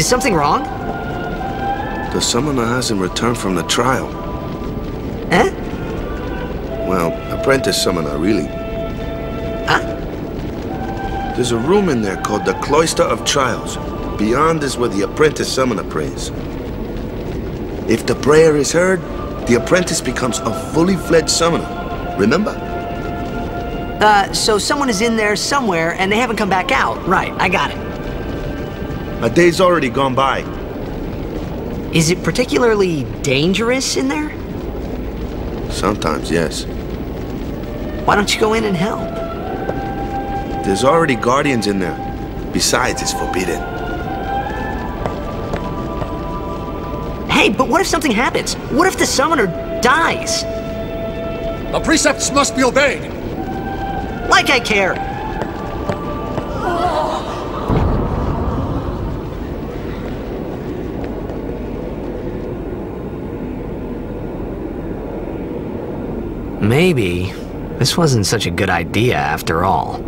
Is something wrong? The summoner hasn't returned from the trial. Eh? Well, apprentice summoner, really. Huh? There's a room in there called the Cloister of Trials. Beyond is where the apprentice summoner prays. If the prayer is heard, the apprentice becomes a fully-fledged summoner. Remember? So someone is in there somewhere, and they haven't come back out. Right, I got it. A day's already gone by. Is it particularly dangerous in there? Sometimes, yes. Why don't you go in and help? There's already guardians in there. Besides, it's forbidden. Hey, but what if something happens? What if the summoner dies? The precepts must be obeyed! Like I care! Maybe this wasn't such a good idea after all.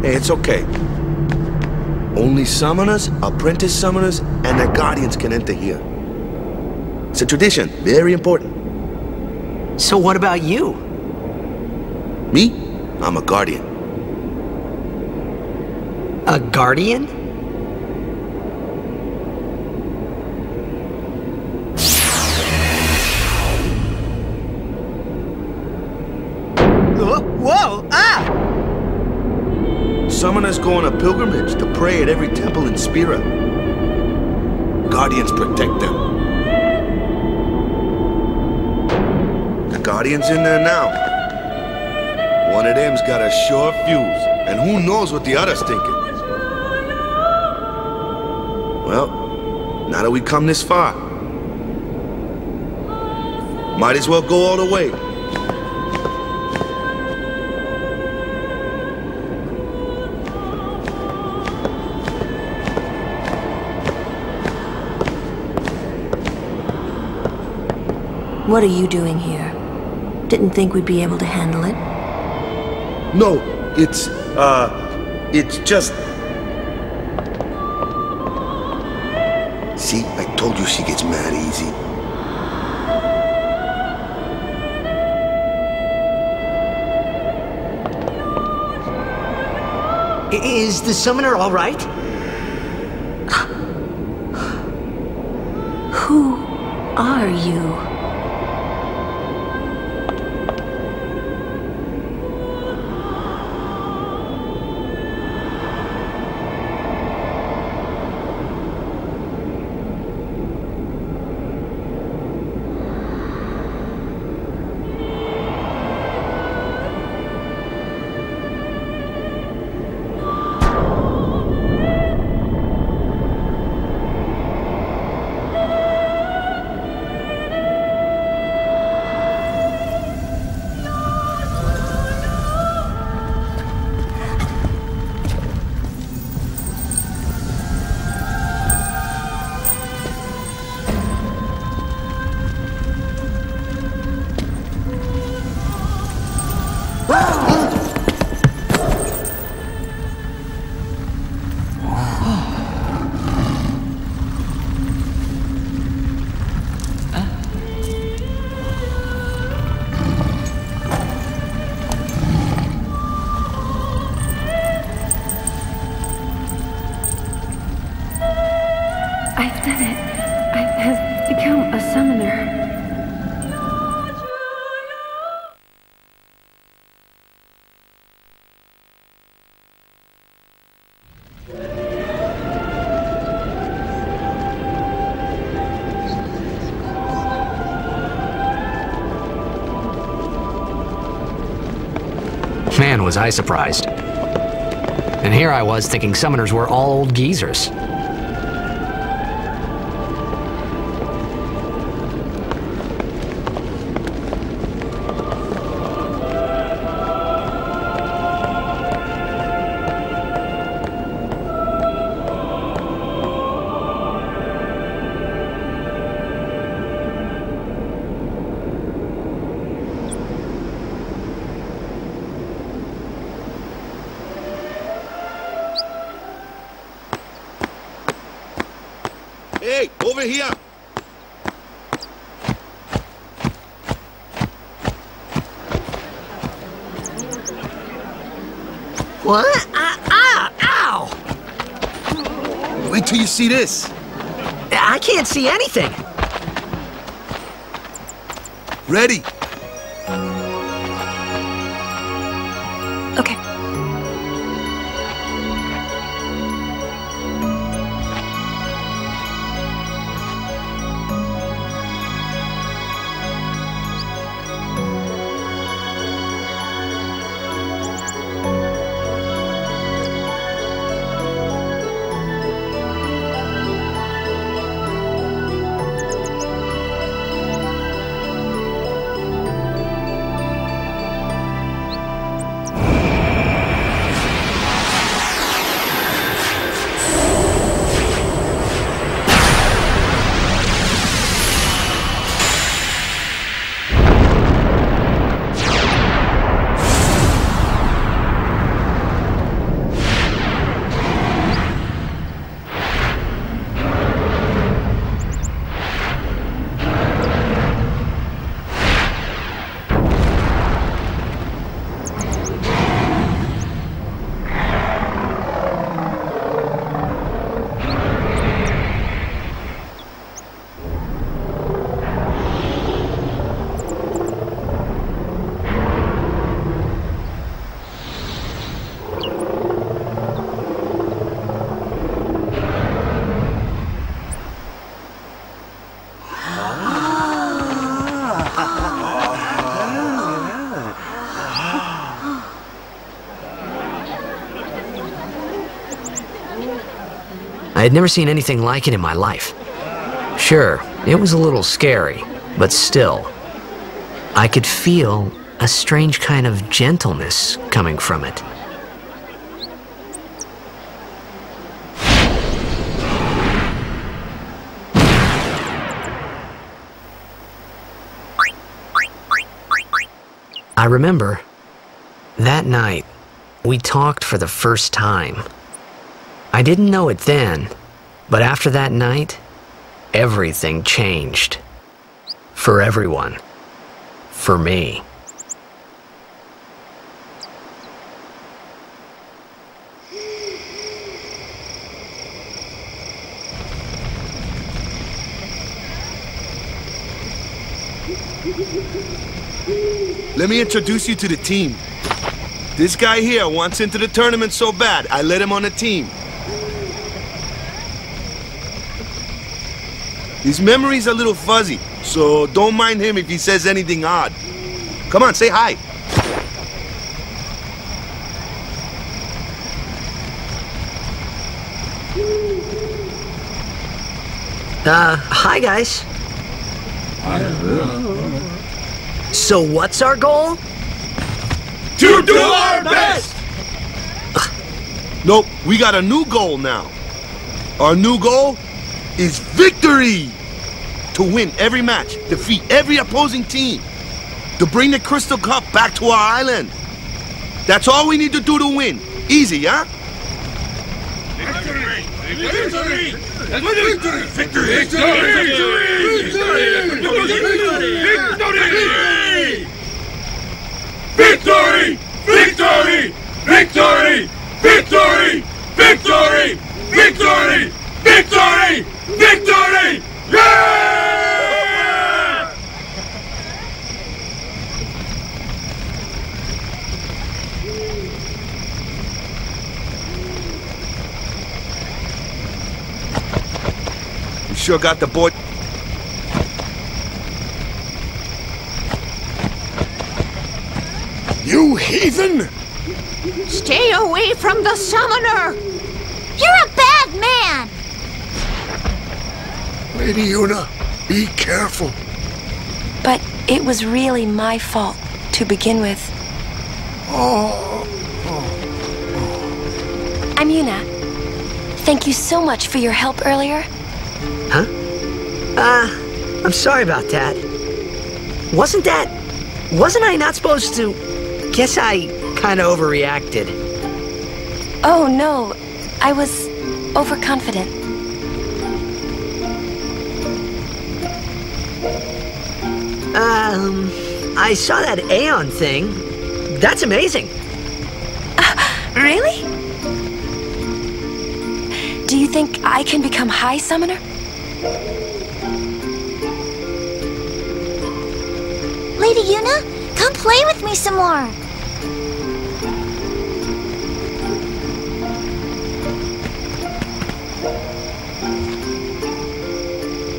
It's okay. Only summoners, apprentice summoners, and their guardians can enter here. It's a tradition, very important. So what about you? Me? I'm a guardian. A guardian? Summoners go on a pilgrimage to pray at every temple in Spira. Guardians protect them. The Guardian's in there now. One of them's got a short fuse, and who knows what the other's thinking. Well, now that we've come this far, might as well go all the way. What are you doing here? Didn't think we'd be able to handle it. No, it's just... See, I told you she gets mad easy. Is the summoner all right? Who are you? Man, was I surprised. And here I was thinking summoners were all old geezers. See this? I can't see anything. Ready. Okay. I had never seen anything like it in my life. Sure, it was a little scary, but still, I could feel a strange kind of gentleness coming from it. I remember. That night, we talked for the first time. I didn't know it then, but after that night, everything changed. For everyone. For me. Let me introduce you to the team. This guy here wants into the tournament so bad, I let him on the team. His memory's a little fuzzy, so don't mind him if he says anything odd. Come on, say hi. Hi guys. So what's our goal? To do our best! Nope, we got a new goal now. Our new goal is victory! To win every match, defeat every opposing team, to bring the Crystal Cup back to our island. That's all we need to do to win. Easy, huh? Victory! Victory! Victory! Victory! Victory! Victory! Victory! Victory! Victory! Victory! Victory! Victory! Victory! Victory! Victory! Yeah! You sure got the boy. You heathen! Stay away from the summoner! You're a bad man! Lady Yuna, be careful. But it was really my fault to begin with. Oh. I'm Yuna. Thank you so much for your help earlier. Huh? I'm sorry about that. Wasn't I not supposed to... Guess I kind of overreacted. Oh no, I was overconfident. I saw that Aeon thing. That's amazing. Really? Do you think I can become High Summoner? Lady Yuna, come play with me some more.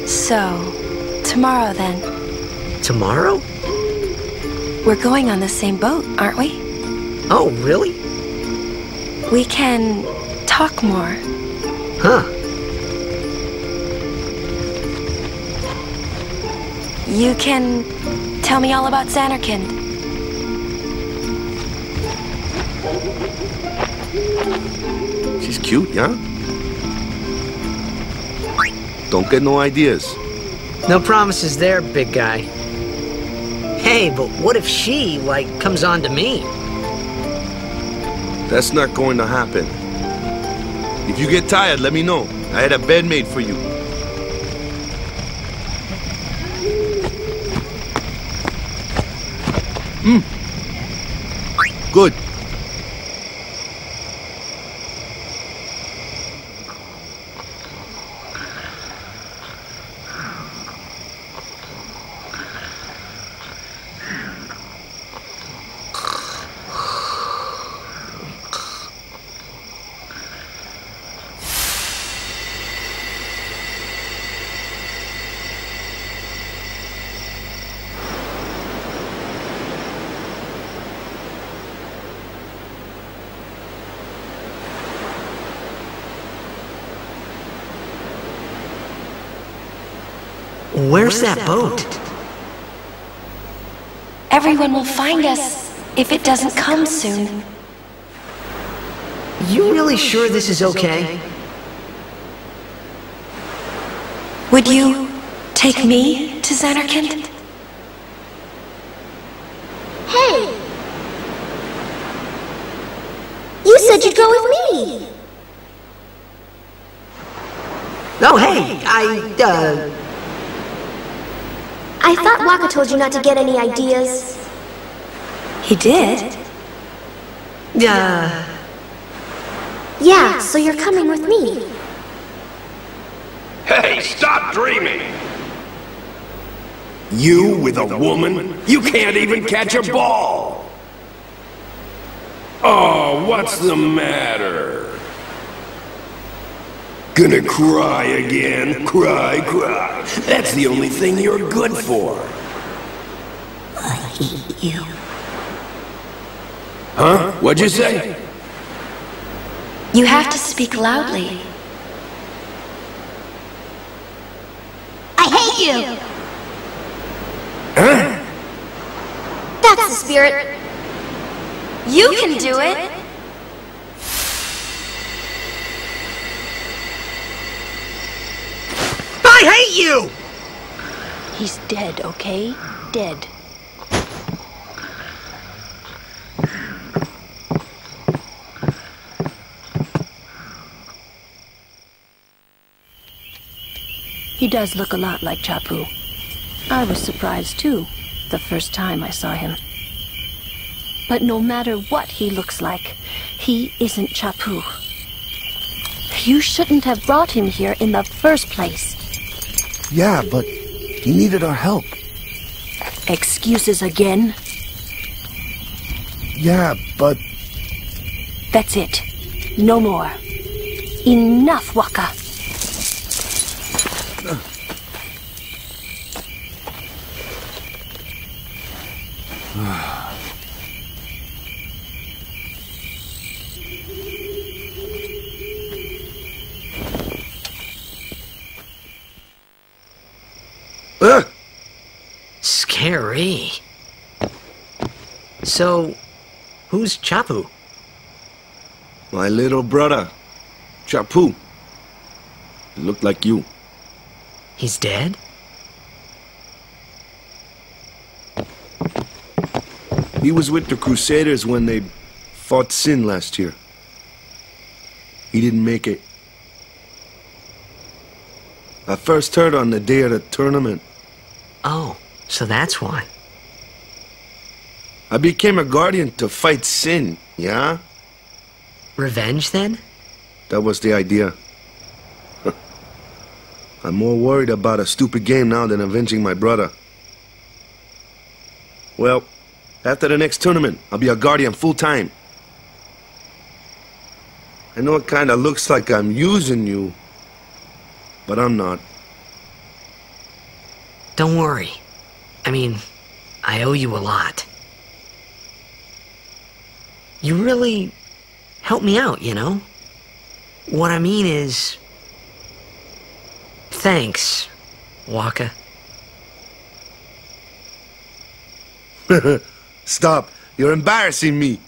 So, tomorrow then. Tomorrow? We're going on the same boat, aren't we? Oh, really? We can talk more. Huh. You can tell me all about Zanarkand. She's cute, yeah? Don't get no ideas. No promises there, big guy. Hey, but what if she, comes on to me? That's not going to happen. If you get tired, let me know. I had a bed made for you. Good. Where's that boat? Everyone will find us if it doesn't come soon. You really sure this is okay? Would you take me to Zanarkand? Hey, said you'd go with me. Oh, hey, I thought Waka told you not to get any ideas. He did? Yeah, so you're coming with me. Hey, stop dreaming! You with a woman? You can't even catch a ball! Oh, what's the matter? Gonna cry again? Cry, cry. That's the only thing you're good for. I hate you. Huh? What'd you say? You have to speak loudly. I hate you! Huh? That's the spirit. You can do it. I hate you! He's dead, okay? Dead. He does look a lot like Chapu. I was surprised too, the first time I saw him. But no matter what he looks like, he isn't Chapu. You shouldn't have brought him here in the first place. Yeah, but he needed our help. Excuses again? Yeah, but... That's it. No more. Enough, Waka. Scary. So, who's Chapu? My little brother, Chapu. He looked like you. He's dead? He was with the Crusaders when they fought Sin last year. He didn't make it. I first heard on the day of the tournament. Oh, so that's why. I became a guardian to fight Sin, yeah? Revenge, then? That was the idea. I'm more worried about a stupid game now than avenging my brother. Well... after the next tournament, I'll be a guardian full-time. I know it kind of looks like I'm using you, but I'm not. Don't worry. I mean, I owe you a lot. You really helped me out, you know? What I mean is... thanks, Waka. Stop. You're embarrassing me.